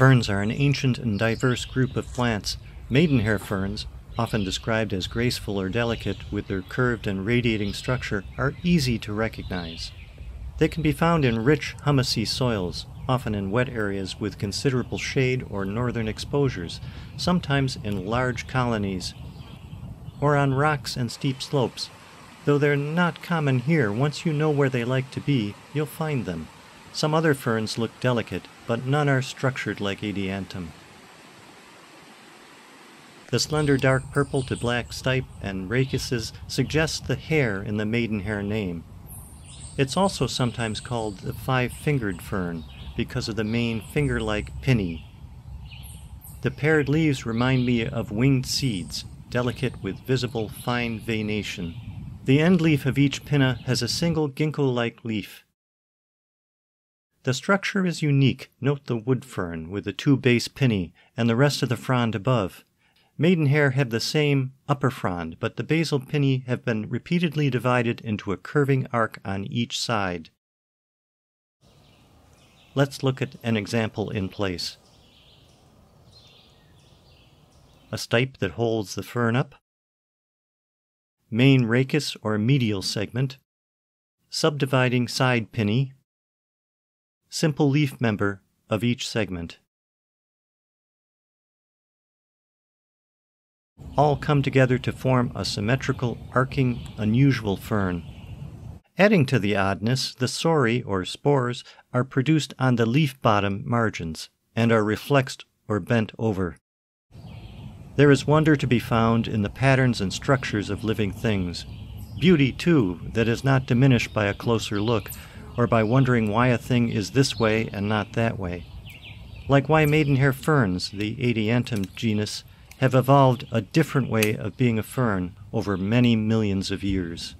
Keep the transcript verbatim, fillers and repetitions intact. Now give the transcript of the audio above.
Ferns are an ancient and diverse group of plants. Maidenhair ferns, often described as graceful or delicate with their curved and radiating structure, are easy to recognize. They can be found in rich, humusy soils, often in wet areas with considerable shade or northern exposures, sometimes in large colonies, or on rocks and steep slopes. Though they're not common here, once you know where they like to be, you'll find them. Some other ferns look delicate, but none are structured like Adiantum. The slender dark purple to black stipe and rachises suggest the hair in the maidenhair name. It's also sometimes called the five-fingered fern because of the main finger-like pinnae. The paired leaves remind me of winged seeds, delicate with visible fine veination. The end leaf of each pinna has a single ginkgo-like leaf. The structure is unique. Note the wood fern with the two base pinnae and the rest of the frond above. Maidenhair have the same upper frond, but the basal pinnae have been repeatedly divided into a curving arc on each side. Let's look at an example in place. A stipe that holds the fern up, main rachis or medial segment, subdividing side pinnae, simple leaf member of each segment. All come together to form a symmetrical, arcing, unusual fern. Adding to the oddness, the sori, or spores, are produced on the leaf bottom margins and are reflexed or bent over. There is wonder to be found in the patterns and structures of living things. Beauty, too, that is not diminished by a closer look, or by wondering why a thing is this way and not that way. Like why maidenhair ferns, the Adiantum genus, have evolved a different way of being a fern over many millions of years.